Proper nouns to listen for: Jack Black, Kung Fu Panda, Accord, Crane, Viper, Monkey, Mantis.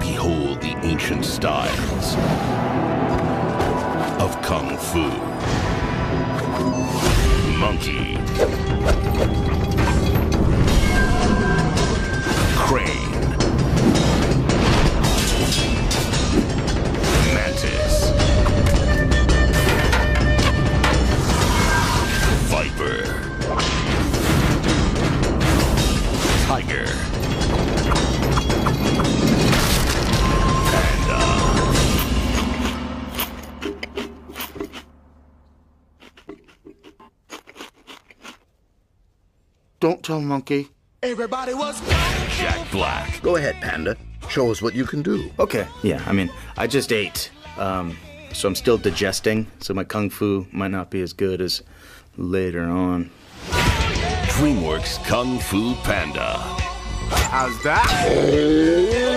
Behold the ancient styles of Kung Fu. Monkey. Crane. Mantis. Viper. Tiger. Don't tell Monkey. Everybody was Jack Black. Go ahead, Panda. Show us what you can do. Okay. Yeah, I mean, I just ate, so I'm still digesting, so my kung fu might not be as good as later on. DreamWorks Kung Fu Panda. How's that?